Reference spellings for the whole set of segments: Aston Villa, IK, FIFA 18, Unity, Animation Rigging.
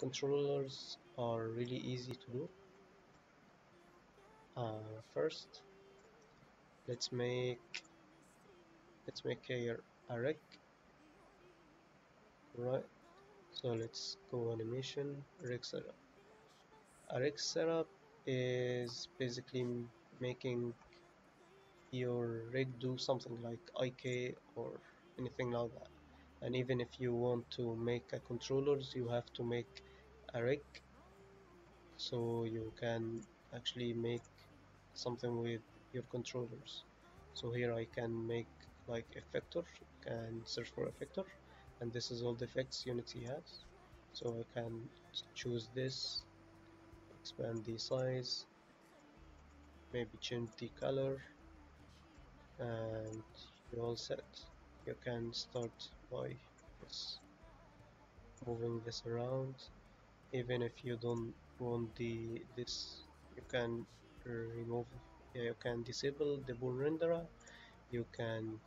Controllers are really easy to do. First, let's make here a rig. Right, so let's go animation rig setup. A rig setup is basically making your rig do something like IK or anything like that. And even if you want to make a controllers, you have to make a rig, so you can actually make something with your controllers. So here I can make like effector, and search for effector, and this is all the effects Unity has. So I can choose this, expand the size, maybe change the color, and you're all set. You can start by just moving this around. Even if you don't want this, you can remove. Yeah, you can disable the bool renderer. You can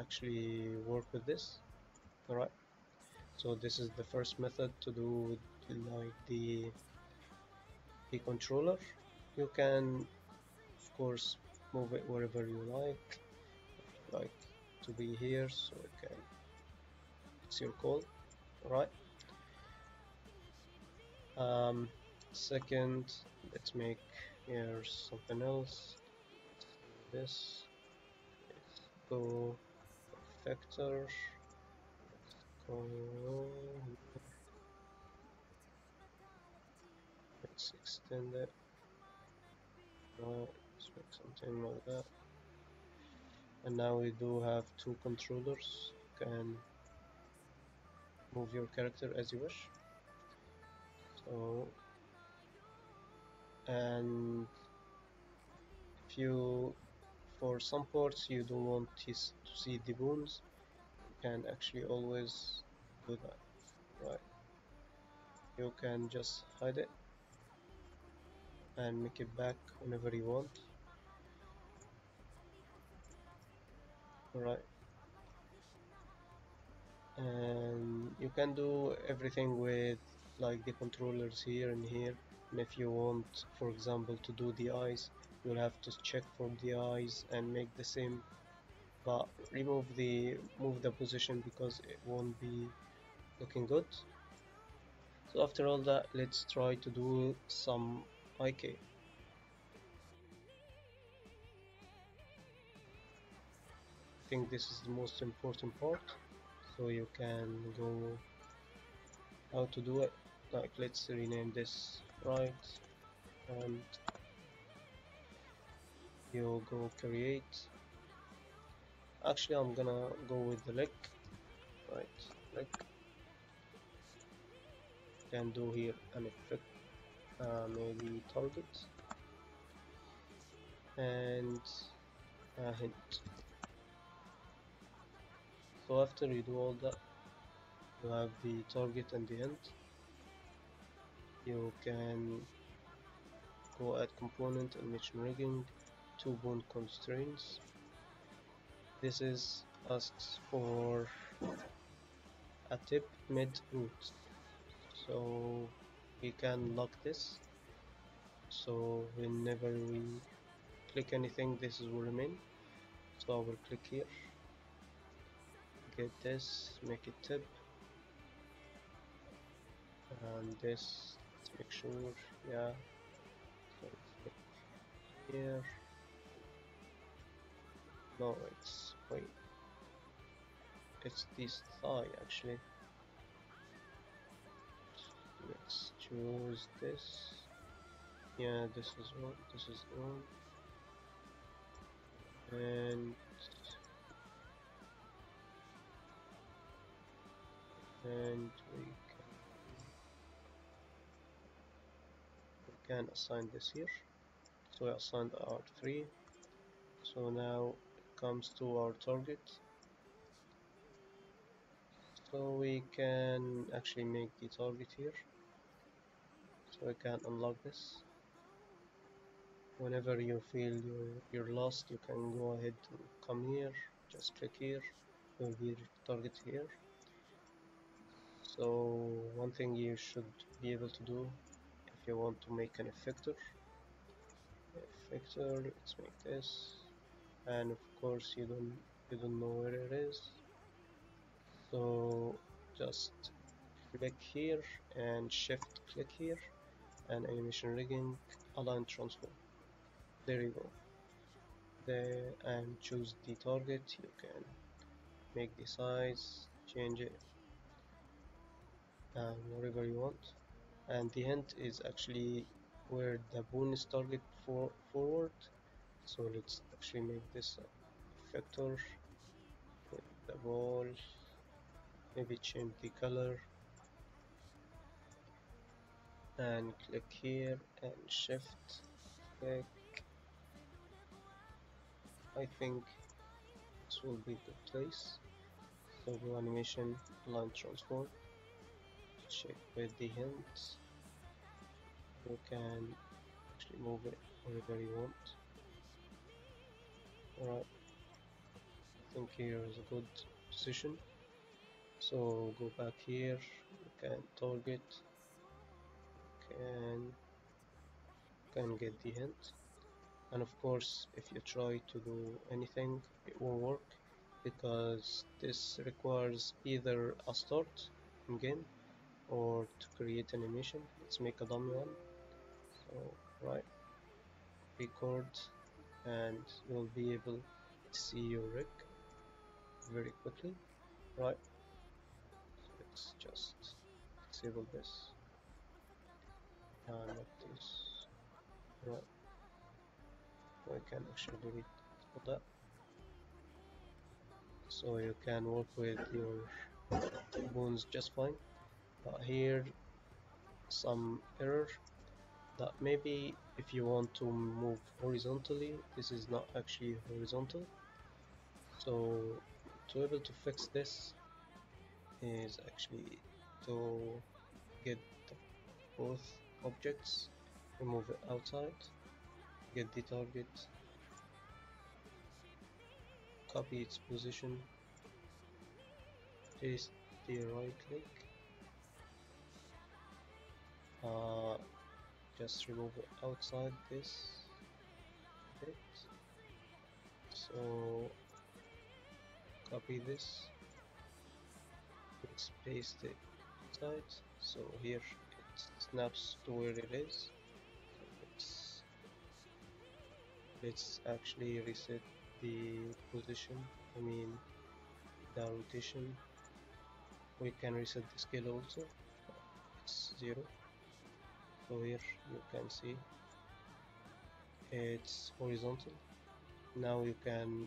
actually work with this. Alright. So this is the first method to do with, like, the controller. You can of course move it wherever you like. Like to be here, so I can. It's your call. Alright. Second, let's make here something else. This. Let's go effector. Let's go. Let's extend it. Let's make something like that. And now we do have two controllers. You can move your character as you wish. So, and if you, for some parts you don't want this to see the booms, you can actually always do that. Right? You can just hide it and make it back whenever you want. Right, and you can do everything with like the controllers here and here. And if you want, for example, to do the eyes, you'll have to check for the eyes and make the same, but move the position because it won't be looking good. So after all that, let's try to do some IK. I think this is the most important part, so you can go how to do it. Like, let's rename this right, and you go create. Actually, I'm gonna go with the leg, right? Leg can do here an effect, maybe target, and a hint. So after you do all that, you have the target and the end. You can go add component, animation rigging, 2 bone constraints. This is asks for a tip mid root, so we can lock this. So whenever we click anything, this will remain. So I will click here. Get this, make it tip, and this, let's make sure, yeah, so it's here, no, it's, wait, it's this thigh actually, let's choose this, yeah, this is one, and we can assign this here. So we assigned R3. So now it comes to our target. So we can actually make the target here. So we can unlock this. Whenever you feel you're lost, you can go ahead and come here. Just click here. You'll be target here. So one thing you should be able to do if you want to make an effector, let's make this, and of course you don't know where it is, so just click here and shift click here and animation rigging align transform. There you go. There, and choose the target. You can make the size, change it wherever you want, and the hint is actually where the bone is target for forward. So let's actually make this effector with the ball, maybe change the color and click here and shift click. I think this will be the place. So go animation line transform, check with the hints. You can actually move it wherever you want. Alright, I think here is a good position. So go back here, you can target, you can get the hint, and of course if you try to do anything it won't work because this requires either a start in game or to create animation. Let's make a dummy one. So right, record, and you'll be able to see your rig very quickly. Right, so let's just disable this and not this. Right, I can actually delete that. So you can work with your bones just fine, but here some error that maybe if you want to move horizontally this is not actually horizontal. So to be able to fix this is actually to get both objects, remove it outside, get the target, copy its position, paste the right click, just remove it outside this bit. So copy this, let's paste it inside. So here it snaps to where it is. Let's actually reset the position, I mean the rotation. We can reset the scale also, it's 0. So here you can see it's horizontal. Now you can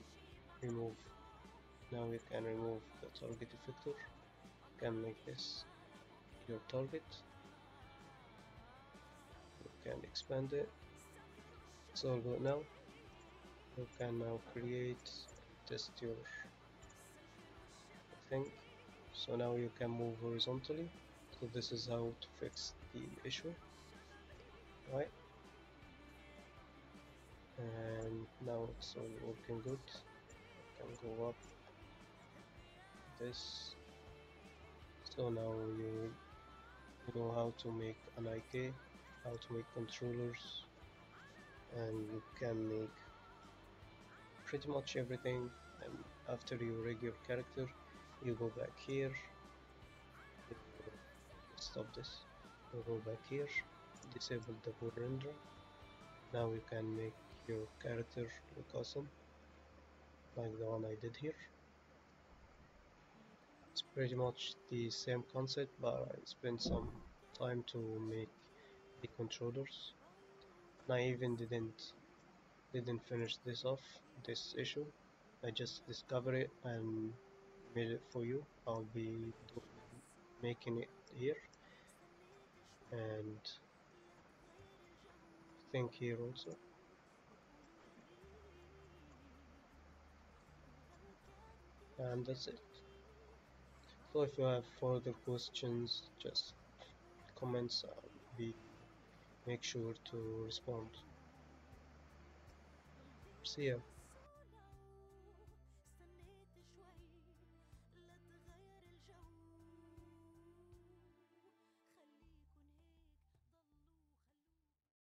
remove the target effector. You can make this your target, you can expand it. It's all good now. You can now create, test your thing. So now you can move horizontally. So this is how to fix the issue. Right, and now it's all working good. You can go up this. So now you know how to make an IK, how to make controllers, and you can make pretty much everything. And after you rig your character, you go back here, stop this, you go back here, disable the board render. Now you can make your character look awesome like the one I did here. It's pretty much the same concept, but I spent some time to make the controllers. I even didn't finish this off, this issue. I just discovered it and made it for you. I'll be making it here, and I think here also. And that's it. So if you have further questions, just comments, I'll be make sure to respond. See ya.